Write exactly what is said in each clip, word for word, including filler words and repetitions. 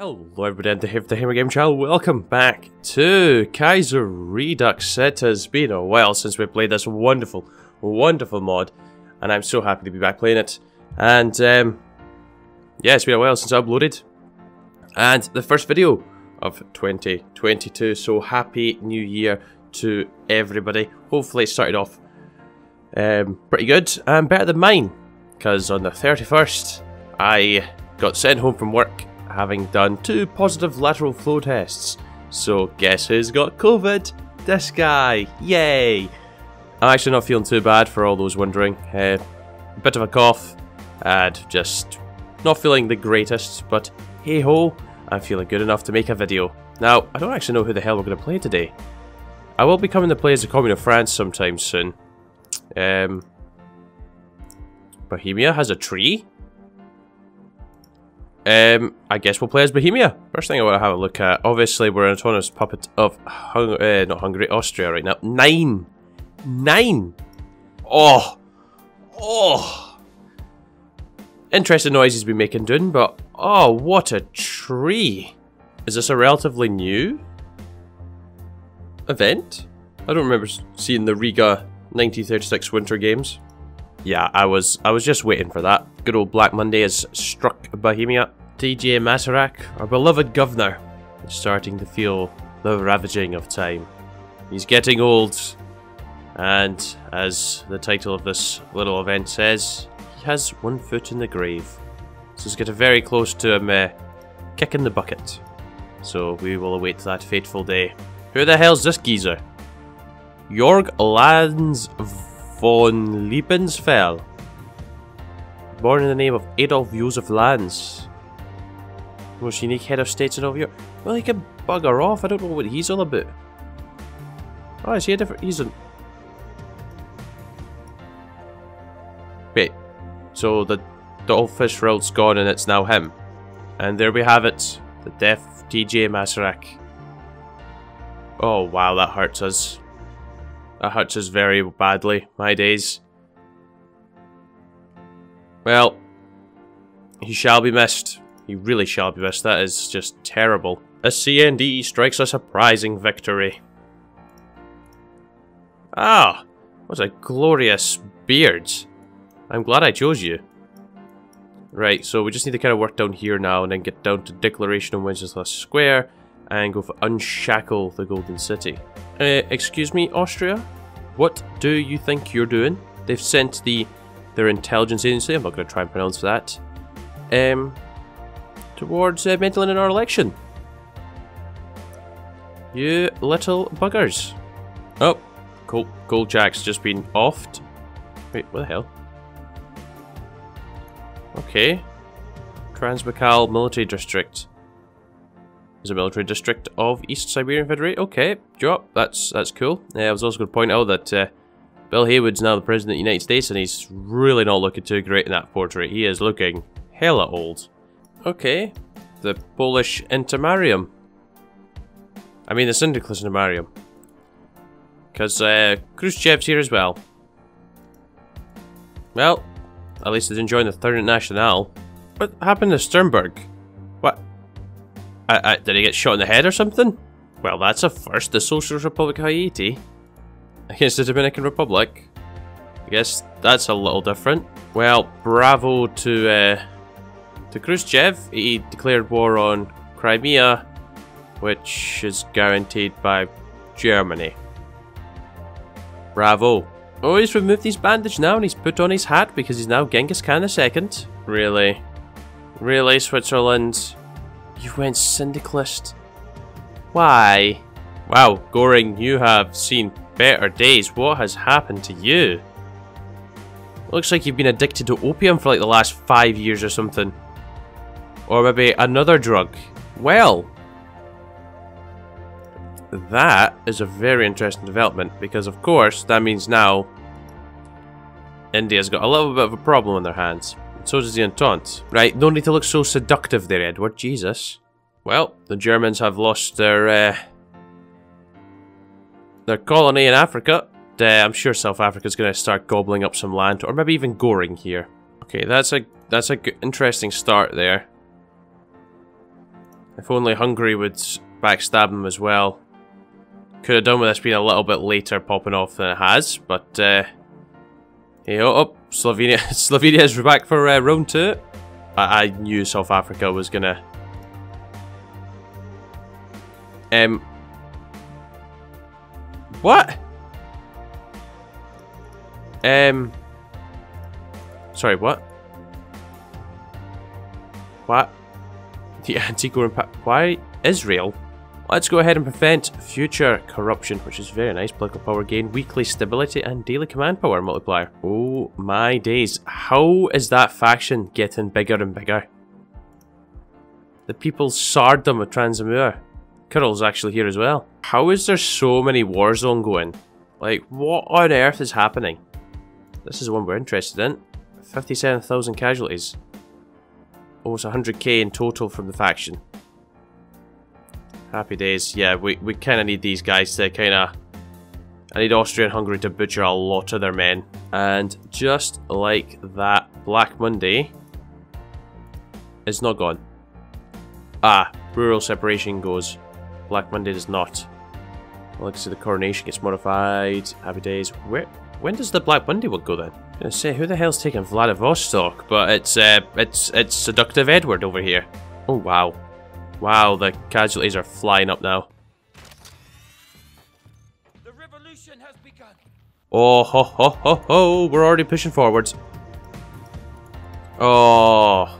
Hello everybody, and the Doonhamer Gaming Channel. Welcome back to Kaiserredux. It has been a while since we played this wonderful, wonderful mod, and I'm so happy to be back playing it. And um, yeah, it's been a while since I uploaded, and the first video of twenty twenty-two. So happy New Year to everybody. Hopefully, it started off um, pretty good and better than mine, because on the thirty-first I got sent home from work, having done two positive lateral flow tests. So guess who's got COVID? This guy! Yay! I'm actually not feeling too bad for all those wondering. Uh, a bit of a cough and just not feeling the greatest, but hey ho, I'm feeling good enough to make a video. Now, I don't actually know who the hell we're going to play today. I will be coming to play as the Commune of France sometime soon. Um, Bohemia has a tree? Um, I guess we'll play as Bohemia. First thing I want to have a look at. Obviously, we're an autonomous puppet of Hung uh, not Hungary, Austria right now. Nine, nine. Oh, oh. Interesting noise he's been making, Dune. But oh, what a tree! Is this a relatively new event? I don't remember seeing the Riga nineteen thirty-six Winter Games. Yeah, I was I was just waiting for that. Good old Black Monday has struck Bohemia. T J Masarak, our beloved governor, is starting to feel the ravaging of time. He's getting old, and as the title of this little event says, he has one foot in the grave. So he's getting very close to him uh, kicking the bucket. So we will await that fateful day. Who the hell's this geezer? Jorg Lanz von Liebensfell, born in the name of Adolf Josef Lanz, most unique head of states in all of Europe. Well, he can bugger off. I don't know what he's all about. Oh, is he a different? He's a. Wait, so the the old fish roll's gone, and it's now him. And there we have it, the deaf T J Masarak. Oh wow, that hurts us. That hurts us very badly, my days. Well, he shall be missed. He really shall be missed. That is just terrible. A C N D strikes a surprising victory. Ah, what a glorious beard. I'm glad I chose you. Right, so we just need to kind of work down here now and then get down to Declaration of Wenceslas Square and go for Unshackle the Golden City. Uh, excuse me, Austria? What do you think you're doing? They've sent the their intelligence agency, I'm not going to try and pronounce that, um, towards uh, meddling in our election. You little buggers. Oh, cool. Goldjack's just been offed. Wait, what the hell? Okay. Trans-Baikal Military District. Is a military district of East Siberian Federation. Okay, drop. That's that's cool. Uh, I was also going to point out that uh, Bill Haywood's now the president of the United States, and he's really not looking too great in that portrait. He is looking hella old. Okay, the Polish Intermarium. I mean, the Syndicalist Intermarium. Because uh, Khrushchev's here as well. Well, at least they didn't join the Third Nationale. What happened to Sternberg? What? I, I, did he get shot in the head or something? Well, that's a first. The Socialist Republic of Haiti against the Dominican Republic. I guess that's a little different. Well, bravo to uh, to Khrushchev. He declared war on Crimea, which is guaranteed by Germany. Bravo. Oh, he's removed his bandage now and he's put on his hat because he's now Genghis Khan the second. Really? Really, Switzerland? You went syndicalist. Why? Wow, Göring, you have seen better days. What has happened to you? Looks like you've been addicted to opium for like the last five years or something. Or maybe another drug. Well, that is a very interesting development because of course that means now India's got a little bit of a problem on their hands. So does the Entente. Right, don't need to look so seductive there, Edward. Jesus. Well, the Germans have lost their uh, their colony in Africa. Uh, I'm sure South Africa's going to start gobbling up some land, or maybe even Göring here. Okay, that's a that's a good, interesting start there. If only Hungary would backstab them as well. Could have done with this being a little bit later popping off than it has, but uh, hey, oh, oh, Slovenia, Slovenia is back for uh, round two. I, I knew South Africa was gonna. Um. What? Um. Sorry, what? What? The Antigua Impact. Why Israel? Let's go ahead and prevent future corruption, which is very nice. Political power gain, weekly stability, and daily command power multiplier. Oh my days. How is that faction getting bigger and bigger? The people sarred them with Transamur. Kurl's actually here as well. How is there so many wars on going? Like, what on earth is happening? This is the one we're interested in. fifty-seven thousand casualties. Almost one hundred K in total from the faction. Happy days. Yeah, we, we kind of need these guys to kind of... I need Austria and Hungary to butcher a lot of their men. And just like that, Black Monday is not gone. Ah, rural separation goes. Black Monday does not. Well, I can see the coronation gets modified. Happy days. Where, when does the Black Monday one go then? I was gonna say, who the hell's taking Vladivostok? But it's, uh, it's, it's Seductive Edward over here. Oh, wow. Wow, the casualties are flying up now. The revolution has begun. Oh ho ho ho ho! We're already pushing forwards. Oh,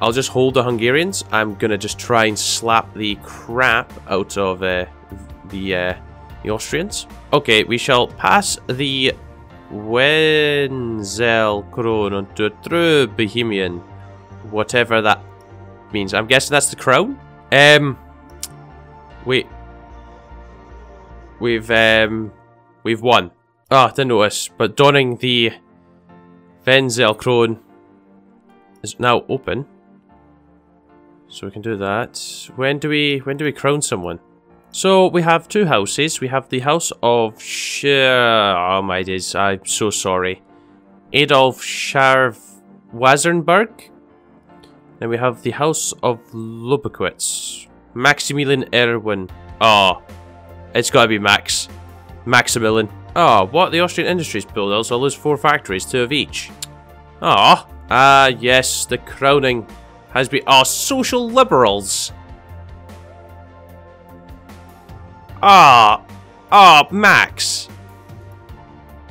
I'll just hold the Hungarians. I'm gonna just try and slap the crap out of uh, the uh, the Austrians. Okay, we shall pass the Wenzel Crown onto a true Bohemian, whatever that. Means. I'm guessing that's the crown. Um, we we've um we've won. Ah, oh, didn't notice. But donning the Wenzel Crown is now open, so we can do that. When do we when do we crown someone? So we have two houses. We have the house of Sh oh my days. I'm so sorry, Adolf Scharf Wazernberg. Then we have the House of Lobkowicz. Maximilian Erwin. Oh, it's gotta be Max. Maximilian. Oh, what? The Austrian Industries Builder, so I'll lose four factories, two of each. Oh, ah, yes, the crowning has been. Oh, social liberals. Ah, oh, ah, oh, Max.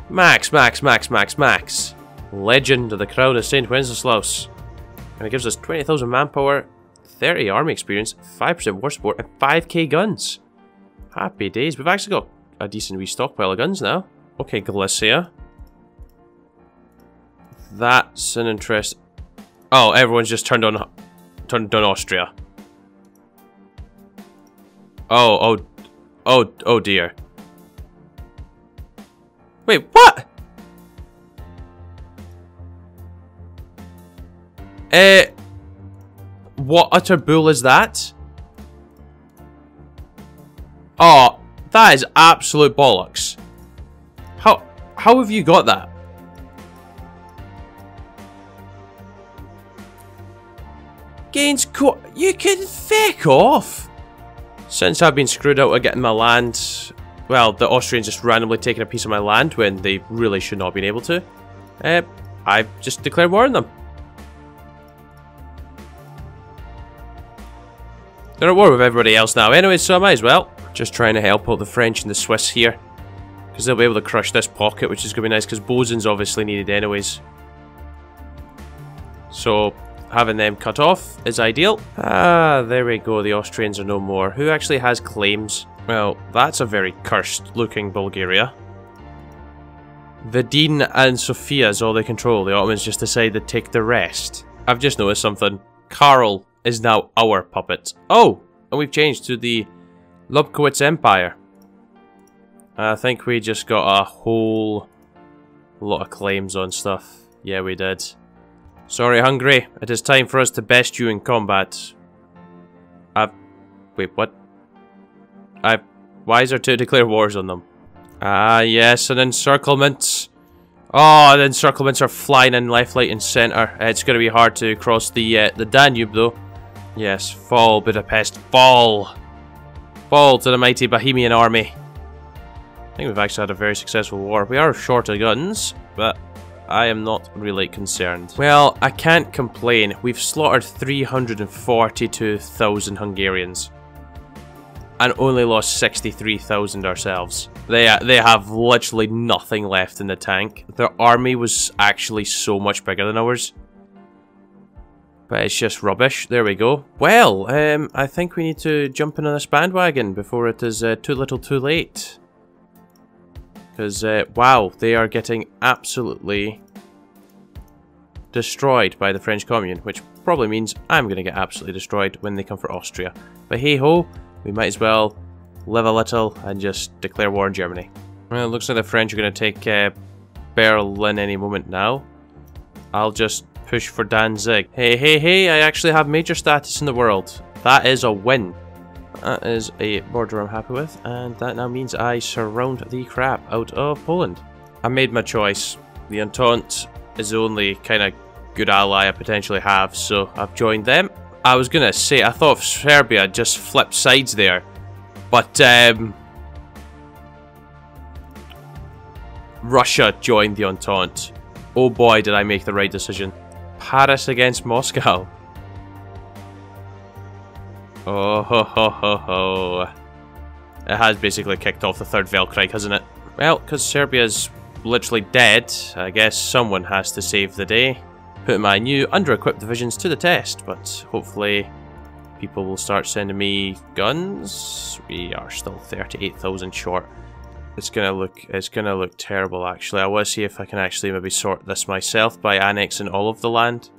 Max, Max, Max, Max, Max. Legend of the Crown of Saint Wenceslaus. And it gives us twenty thousand manpower, thirty army experience, five percent war support, and five K guns. Happy days. We've actually got a decent wee stockpile of guns now. Okay, Galicia. That's an interest. Oh, everyone's just turned on turned on Austria. Oh, oh, oh, oh dear. Wait, what? Uh, what utter bull is that? Oh, that is absolute bollocks. How, how have you got that? Gains co- you can feck off! Since I've been screwed out of getting my land, well, the Austrians just randomly taking a piece of my land when they really should not have been able to, uh, I've just declared war on them. They're at war with everybody else now anyway, so I might as well. Just trying to help out the French and the Swiss here. Because they'll be able to crush this pocket, which is going to be nice, because Bosun's obviously needed anyways. So, having them cut off is ideal. Ah, there we go, the Austrians are no more. Who actually has claims? Well, that's a very cursed-looking Bulgaria. Vidin and Sofia is all they control. The Ottomans just decided to take the rest. I've just noticed something. Karl is now our puppet. Oh! And we've changed to the Lobkowicz Empire. I think we just got a whole lot of claims on stuff. Yeah, we did. Sorry, Hungary. It is time for us to best you in combat. I've... Wait, what? I've... Wiser to declare wars on them. Ah, yes, and encirclements. Oh, the encirclements are flying in left, right, and centre. It's going to be hard to cross the, uh, the Danube, though. Yes, fall, Budapest, fall! Fall to the mighty Bohemian army. I think we've actually had a very successful war. We are short of guns, but I am not really concerned. Well, I can't complain. We've slaughtered three hundred forty-two thousand Hungarians. And only lost sixty-three thousand ourselves. They, they have literally nothing left in the tank. Their army was actually so much bigger than ours. But it's just rubbish. There we go. Well, um, I think we need to jump in on this bandwagon before it is uh, too little too late. Because, uh, wow, they are getting absolutely destroyed by the French Commune, which probably means I'm going to get absolutely destroyed when they come for Austria. But hey-ho, we might as well live a little and just declare war on Germany. Well, it looks like the French are going to take uh, Berlin any moment now. I'll just push for Danzig. Hey, hey, hey, I actually have major status in the world. That is a win. That is a border I'm happy with, and that now means I surround the crap out of Poland. I made my choice. The Entente is the only kind of good ally I potentially have, so I've joined them. I was gonna say, I thought Serbia just flipped sides there, but um, Russia joined the Entente. Oh boy, did I make the right decision. Paris against Moscow. Oh ho ho ho ho. It has basically kicked off the third Weltkrieg, hasn't it? Well, because Serbia's literally dead, I guess someone has to save the day. Put my new under-equipped divisions to the test, but hopefully people will start sending me guns. We are still thirty-eight thousand short. It's gonna look it's gonna look terrible actually. I wanna see if I can actually maybe sort this myself by annexing all of the land.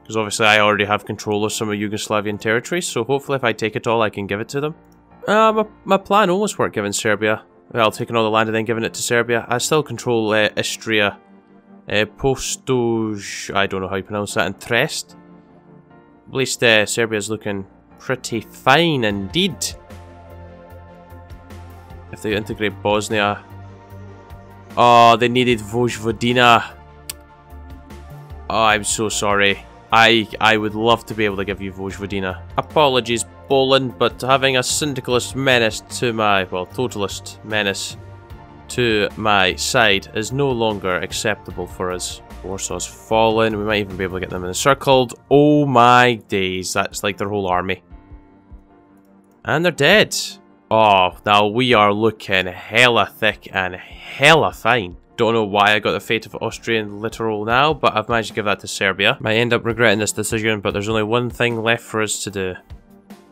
Because obviously I already have control of some of Yugoslavian territory, so hopefully if I take it all I can give it to them. Uh, my, my plan almost worked giving Serbia. Well, taking all the land and then giving it to Serbia. I still control uh, Istria, uh, Postoj, I don't know how you pronounce that, and Trest. At least uh, Serbia's looking pretty fine indeed. If they integrate Bosnia... Oh, they needed Vojvodina. Oh, I'm so sorry. I I would love to be able to give you Vojvodina. Apologies, Poland, but having a syndicalist menace to my, well, totalist menace to my side is no longer acceptable for us. Warsaw's fallen. We might even be able to get them encircled. Oh my days, that's like their whole army. And they're dead. Oh, now we are looking hella thick and hella fine. Don't know why I got the fate of Austrian littoral now, but I've managed to give that to Serbia. Might end up regretting this decision, but there's only one thing left for us to do.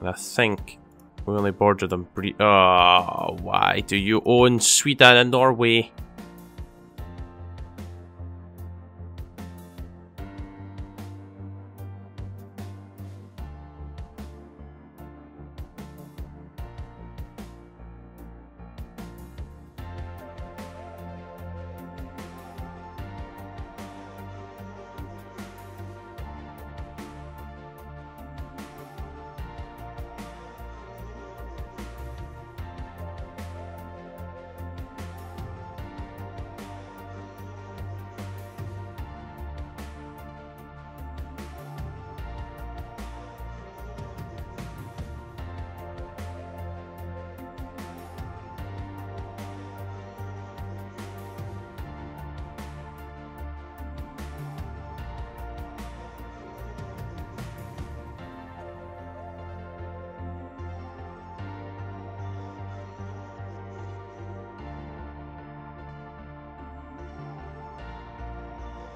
And I think we only border them bre- Oh, why do you own Sweden and Norway?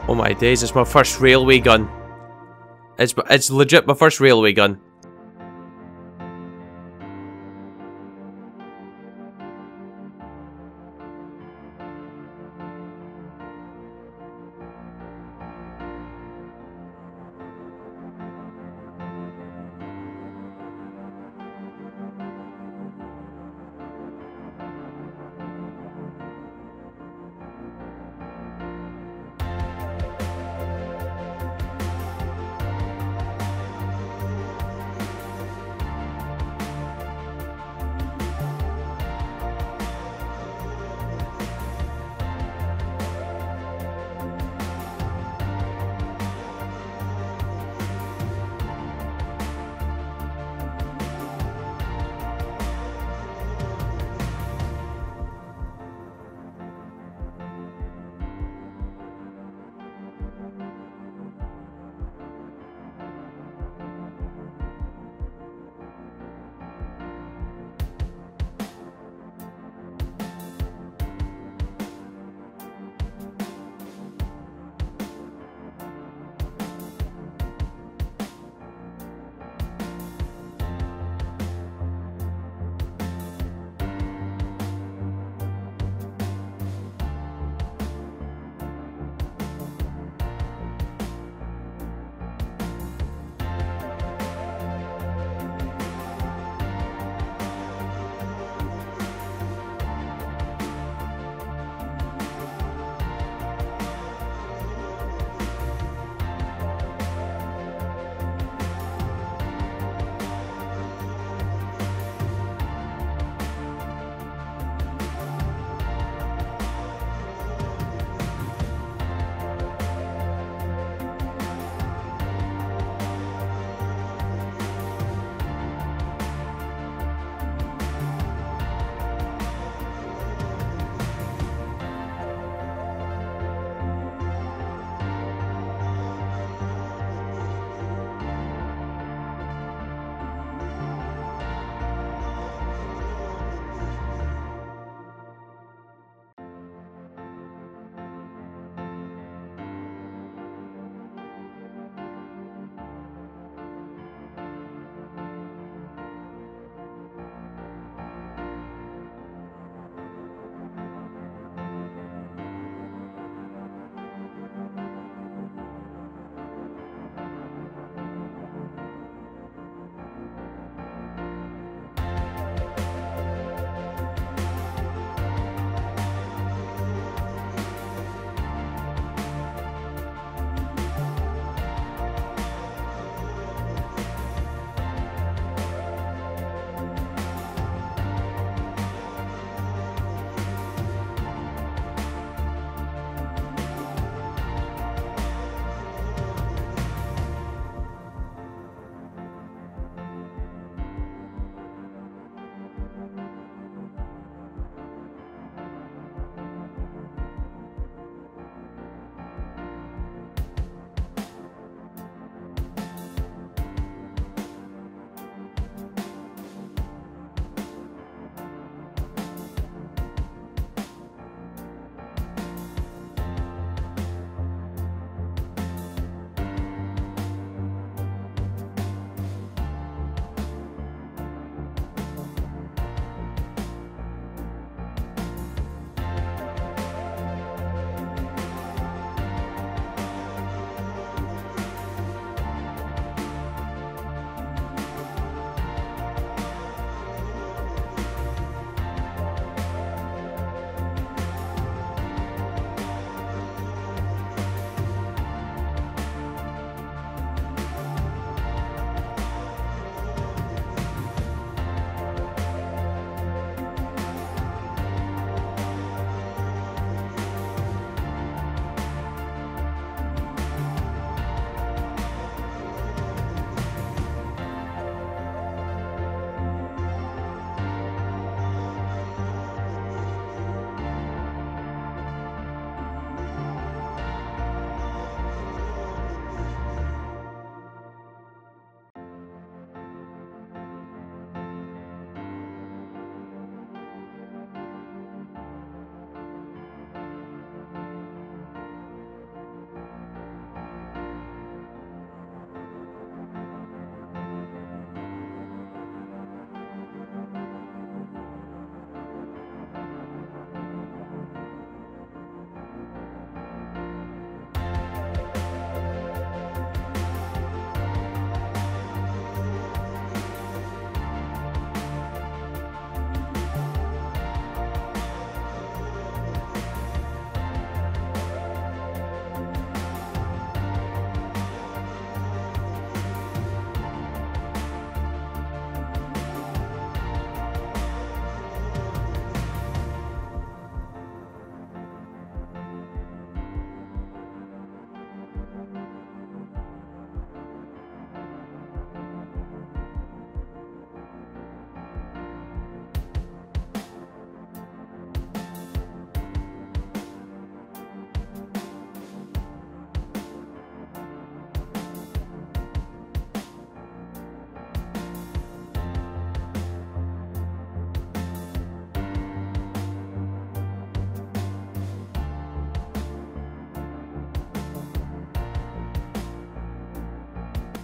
Oh my days, it's my first railway gun. It's, it's legit my first railway gun.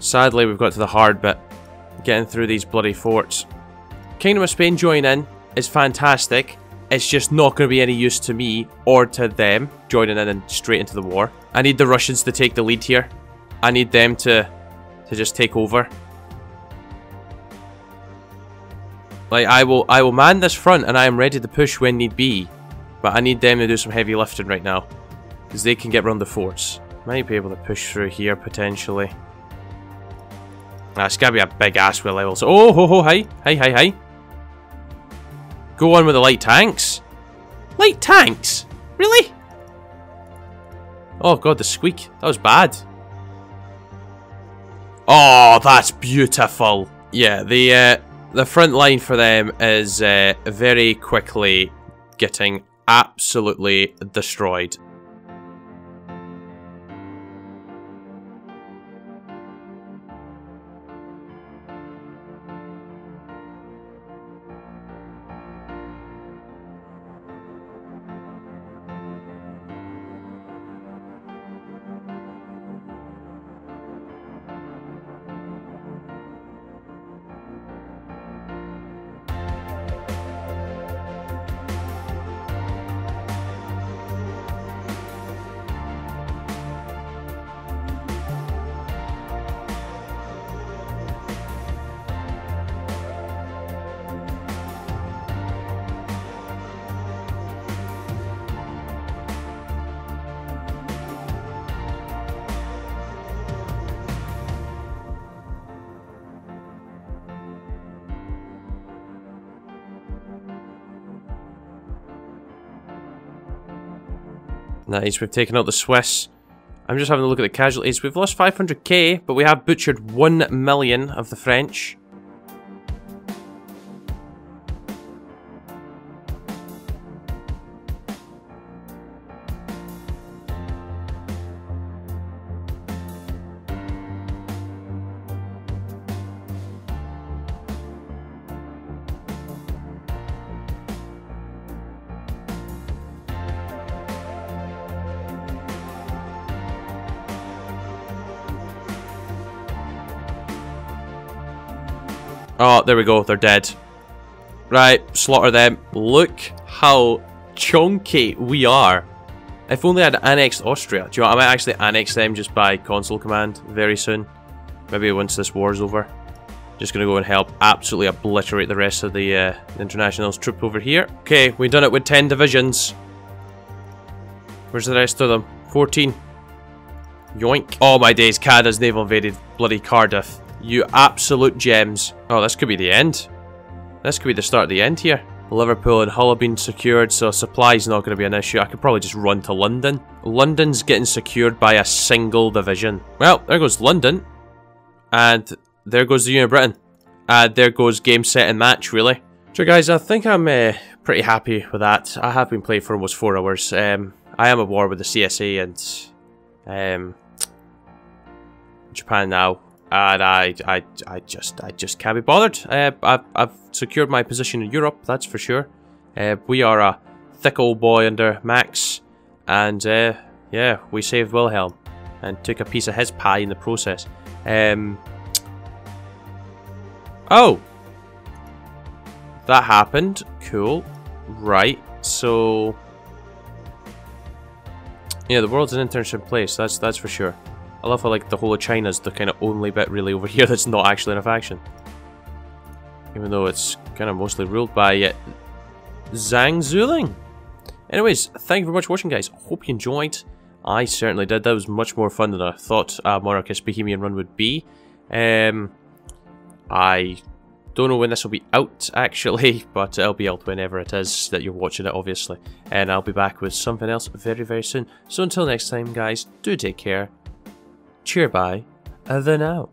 Sadly, we've got to the hard bit, getting through these bloody forts. Kingdom of Spain joining in is fantastic. It's just not going to be any use to me or to them joining in and straight into the war. I need the Russians to take the lead here. I need them to to just take over. Like, I will I will man this front and I am ready to push when need be, but I need them to do some heavy lifting right now, because they can get round the forts. Might be able to push through here potentially. Nah, it's gotta be a big ass with levels. Oh ho ho hi hi hi hi. Go on with the light tanks. Light tanks? Really? Oh god, the squeak. That was bad. Oh, that's beautiful. Yeah, the uh, the front line for them is uh, very quickly getting absolutely destroyed. Nice, we've taken out the Swiss. I'm just having a look at the casualties. We've lost five hundred K, but we have butchered one million of the French. Oh, there we go, they're dead. Right, slaughter them. Look how chunky we are. If only I'd annexed Austria. Do you know what? I might actually annex them just by console command very soon. Maybe once this war's over. Just gonna go and help absolutely obliterate the rest of the uh, International's troop over here. Okay, we've done it with ten divisions. Where's the rest of them? fourteen. Yoink. Oh my days, Canada's naval invaded bloody Cardiff. You absolute gems. Oh, this could be the end. This could be the start of the end here. Liverpool and Hull have been secured, so supply's not going to be an issue. I could probably just run to London. London's getting secured by a single division. Well, there goes London. And there goes the Union of Britain. And there goes game, set and match, really. So guys, I think I'm uh, pretty happy with that. I have been playing for almost four hours. Um, I am at war with the C S A and um, Japan now. And I, I, I just, I just can't be bothered. Uh, I've, I've secured my position in Europe, that's for sure. Uh, we are a thick old boy under Max, and uh, yeah, we saved Wilhelm and took a piece of his pie in the process. Um, oh, that happened. Cool. Right. So yeah, the world's an interesting place. That's that's for sure. I love how, like, the whole of China's the kind of only bit really over here that's not actually in a faction. Even though it's kind of mostly ruled by uh, Zhang Zuling. Anyways, thank you very much for watching, guys. Hope you enjoyed. I certainly did. That was much more fun than I thought a monarchist Bohemian run would be. Um, I don't know when this will be out, actually, but it'll be out whenever it is that you're watching it, obviously. And I'll be back with something else very, very soon. So until next time, guys, do take care. Cheer by, other now.